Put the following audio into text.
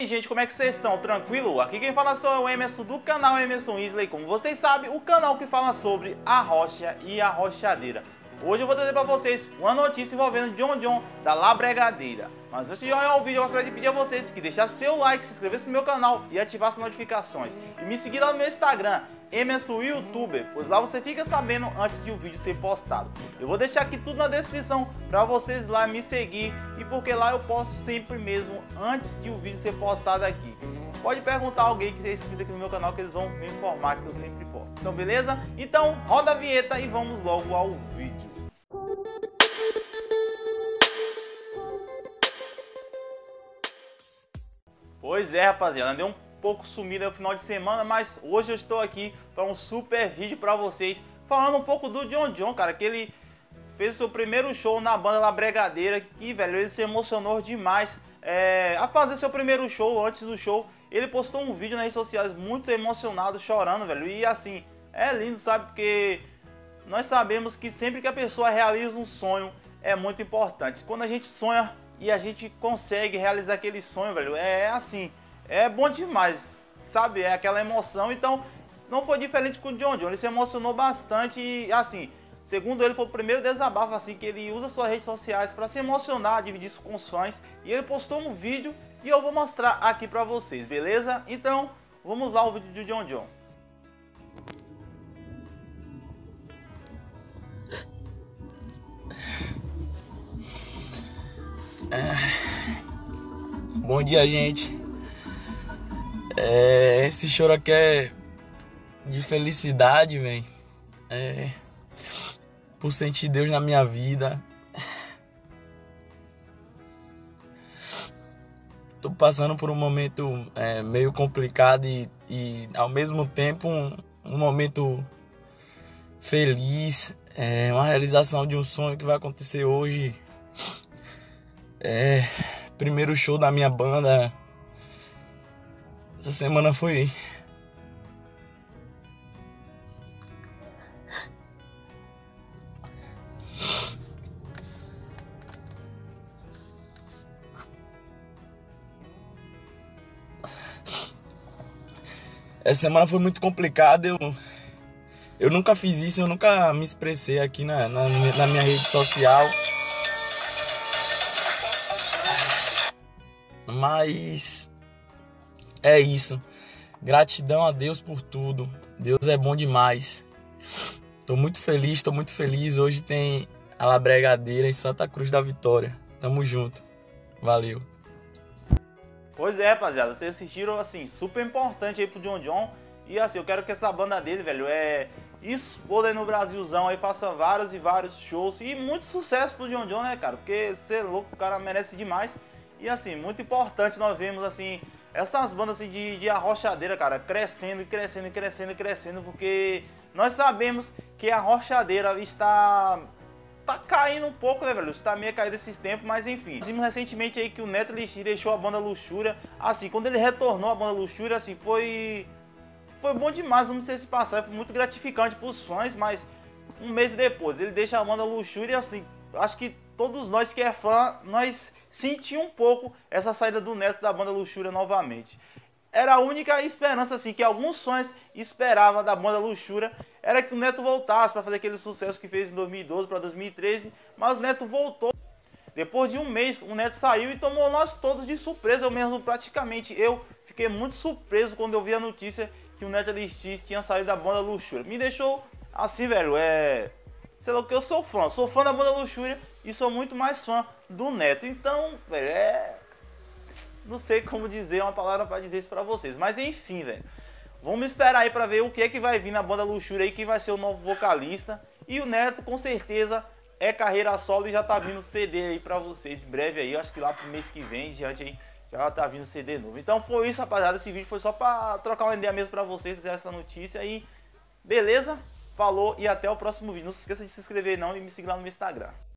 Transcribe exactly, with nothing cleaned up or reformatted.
E aí, gente, como é que vocês estão? Tranquilo? Aqui quem fala só é o Emerson do canal Emerson Yslley, como vocês sabem, o canal que fala sobre a rocha e a rochadeira. Hoje eu vou trazer para vocês uma notícia envolvendo John John da La Bregadeira. Mas antes de olhar o vídeo, eu gostaria de pedir a vocês que deixassem seu like, se inscrevessem no meu canal e ativassem as notificações. E me seguir lá no meu Instagram, Emersonyotuber, pois lá você fica sabendo antes de o vídeo ser postado. Eu vou deixar aqui tudo na descrição para vocês lá me seguir, e porque lá eu posto sempre mesmo antes de o vídeo ser postado aqui. Pode perguntar a alguém que é inscrito aqui no meu canal que eles vão me informar que eu sempre posto. Então beleza? Então roda a vinheta e vamos logo ao vídeo. Pois é, rapaziada, deu um pouco sumido no final de semana, mas hoje eu estou aqui para um super vídeo para vocês falando um pouco do John John, cara, que ele fez o seu primeiro show na banda La Bregadeira, que, velho, ele se emocionou demais é, a fazer seu primeiro show. Antes do show, ele postou um vídeo nas redes sociais muito emocionado, chorando, velho, e assim, é lindo, sabe, porque nós sabemos que sempre que a pessoa realiza um sonho é muito importante. Quando a gente sonha e a gente consegue realizar aquele sonho, velho, é assim, é bom demais, sabe, é aquela emoção. Então não foi diferente com o John John, ele se emocionou bastante e assim, segundo ele, foi o primeiro desabafo assim que ele usa suas redes sociais para se emocionar, dividir isso com os fãs, e ele postou um vídeo e eu vou mostrar aqui pra vocês, beleza? Então vamos lá, o vídeo de John John. Bom dia, gente. É, esse choro aqui é de felicidade, velho. É, por sentir Deus na minha vida. Tô passando por um momento é, meio complicado e, e ao mesmo tempo um, um momento feliz. É uma realização de um sonho que vai acontecer hoje. É, primeiro show da minha banda. Essa semana foi Essa semana foi muito complicada. Eu, eu nunca fiz isso, eu nunca me expressei aqui na, na, na minha rede social. Mas é isso. Gratidão a Deus por tudo. Deus é bom demais. Tô muito feliz, tô muito feliz. Hoje tem a La Bregadeira em Santa Cruz da Vitória. Tamo junto. Valeu. Pois é, rapaziada. Vocês assistiram, assim, super importante aí pro John John. E assim, eu quero que essa banda dele, velho, é exploda no Brasilzão aí, faça vários e vários shows. E muito sucesso pro John John, né, cara? Porque você é louco, o cara merece demais. E assim, muito importante nós vemos assim essas bandas assim, de, de arrochadeira, cara, crescendo, crescendo, crescendo, crescendo, porque nós sabemos que a arrochadeira está tá caindo um pouco, né, velho? Está meio caído esses tempos, mas enfim. Vimos recentemente aí que o Neto L X deixou a Banda Luxúria. Assim, quando ele retornou a Banda Luxúria, assim, foi foi bom demais, não sei se passar, foi muito gratificante para os fãs, mas um mês depois ele deixa a Banda Luxúria, assim, acho que todos nós que é fã, nós senti um pouco essa saída do Neto da Banda Luxúria novamente. Era a única esperança assim que alguns fãs esperavam da Banda Luxúria, era que o Neto voltasse para fazer aquele sucesso que fez em dois mil e doze para dois mil e treze, mas o Neto voltou. Depois de um mês, o Neto saiu e tomou nós todos de surpresa. Eu mesmo, praticamente, eu fiquei muito surpreso quando eu vi a notícia que o Neto L X tinha saído da Banda Luxúria. Me deixou assim, velho, é... sei lá o que, eu sou fã, sou fã da Banda Luxúria e sou muito mais fã do Neto. Então, velho, é... não sei como dizer uma palavra pra dizer isso pra vocês. Mas enfim, velho, vamos esperar aí pra ver o que é que vai vir na Banda Luxúria aí, que vai ser o novo vocalista. E o Neto, com certeza, é carreira solo e já tá vindo C D aí pra vocês. Em breve aí, acho que lá pro mês que vem, diante aí, já tá vindo C D novo. Então foi isso, rapaziada. Esse vídeo foi só pra trocar uma ideia mesmo pra vocês, essa notícia aí. Beleza? Falou e até o próximo vídeo. Não se esqueça de se inscrever não e me seguir lá no meu Instagram.